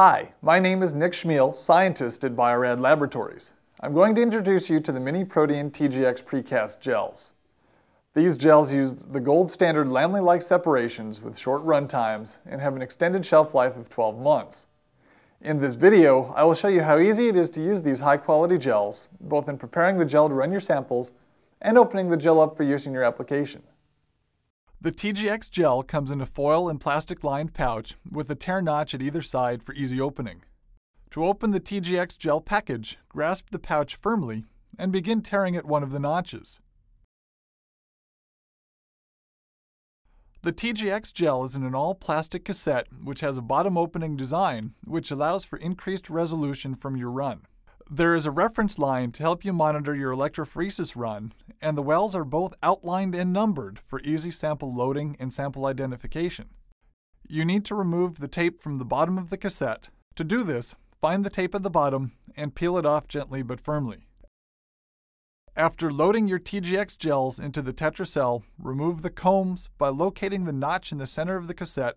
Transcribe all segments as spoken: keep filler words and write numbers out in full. Hi, my name is Nick Schmiel, scientist at Bio-Rad Laboratories. I'm going to introduce you to the Mini-PROTEAN T G X precast gels. These gels use the gold standard lamelli-like separations with short run times and have an extended shelf life of twelve months. In this video, I will show you how easy it is to use these high-quality gels, both in preparing the gel to run your samples and opening the gel up for use in your application. The T G X gel comes in a foil and plastic-lined pouch with a tear notch at either side for easy opening. To open the T G X gel package, grasp the pouch firmly and begin tearing at one of the notches. The T G X gel is in an all-plastic cassette which has a bottom opening design which allows for increased resolution from your run. There is a reference line to help you monitor your electrophoresis run, and the wells are both outlined and numbered for easy sample loading and sample identification. You need to remove the tape from the bottom of the cassette. To do this, find the tape at the bottom and peel it off gently but firmly. After loading your T G X gels into the Tetra Cell, remove the combs by locating the notch in the center of the cassette,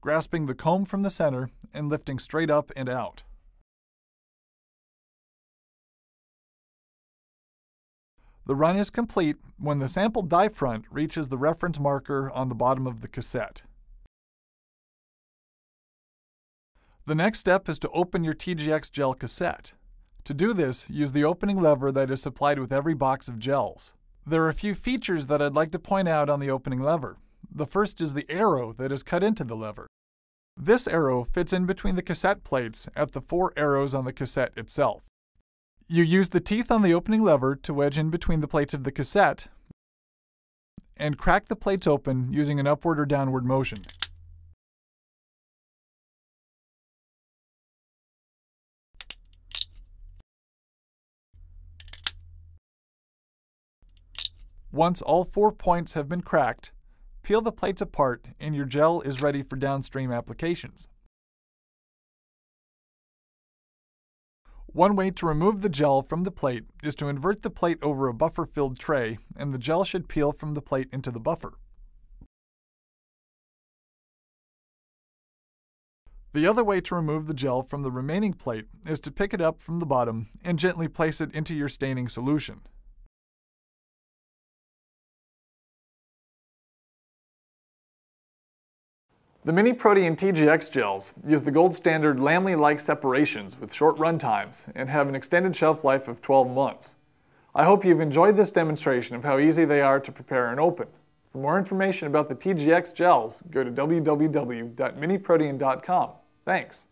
grasping the comb from the center, and lifting straight up and out. The run is complete when the sample die front reaches the reference marker on the bottom of the cassette. The next step is to open your T G X gel cassette. To do this, use the opening lever that is supplied with every box of gels. There are a few features that I'd like to point out on the opening lever. The first is the arrow that is cut into the lever. This arrow fits in between the cassette plates at the four arrows on the cassette itself. You use the teeth on the opening lever to wedge in between the plates of the cassette and crack the plates open using an upward or downward motion. Once all four points have been cracked, peel the plates apart and your gel is ready for downstream applications. One way to remove the gel from the plate is to invert the plate over a buffer-filled tray, and the gel should peel from the plate into the buffer. The other way to remove the gel from the remaining plate is to pick it up from the bottom and gently place it into your staining solution. The Mini-PROTEAN T G X gels use the gold standard lamelli-like separations with short run times and have an extended shelf life of twelve months. I hope you've enjoyed this demonstration of how easy they are to prepare and open. For more information about the T G X gels, go to w w w dot mini protean dot com. Thanks.